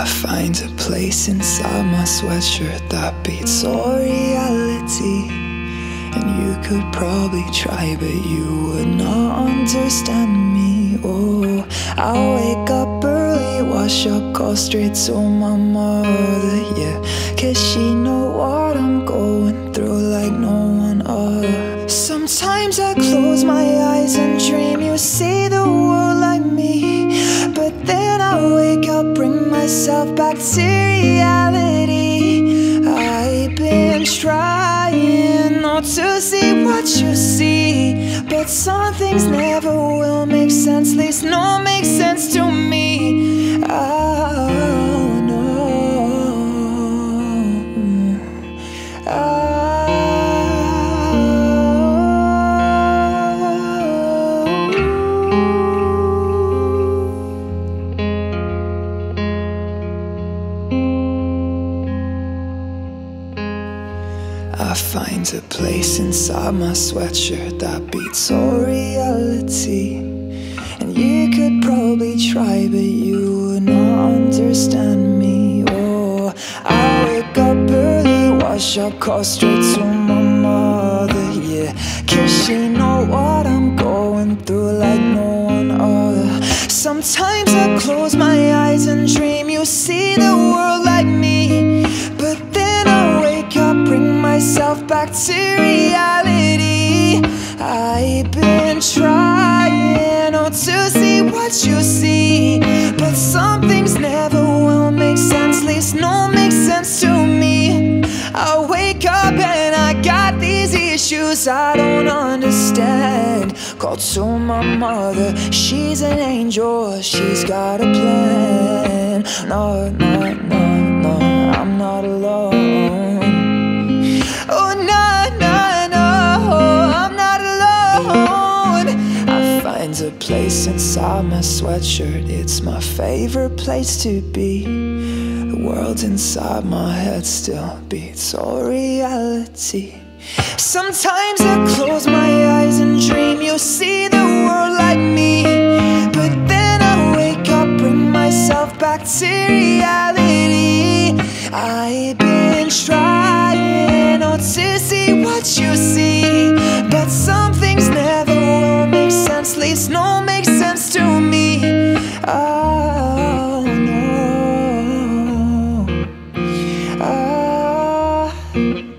I find a place inside my sweatshirt that beats all reality. And you could probably try, but you would not understand me. Oh, I wake up early, wash up, call straight to my mother, yeah, 'cause she know what I'm going through like no one else. Sometimes I close my eyes and dream you see the world like me, but then I wake up, bring myself back to reality. I've been trying not to see what you see, but some things never will make sense, least no make sense to me. Oh no, I find a place inside my sweatshirt that beats all reality. And you could probably try, but you would not understand me. Oh, I wake up early, wash up, call straight to my mother, yeah, 'cause she know what I'm going through like no one other. Sometimes I close my eyes and dream you see the world like me, but then I wake up, bring myself back to reality. I've been trying not to see what you see, but some things never will make sense, least no make sense to me. I wake up and I got these issues I don't understand. Call to my mother, she's an angel, she's got a plan. No, no, no, no, I'm not alone. Oh no, no, no, I'm not alone. I find a place inside my sweatshirt, it's my favorite place to be. The world inside my head still beats all reality. Sometimes I close my eyes and dream you see the world like me, but then I wake up, bring myself back to reality. I've been trying to see what you see, but some things never will make sense, least no make sense to me. Oh no, oh.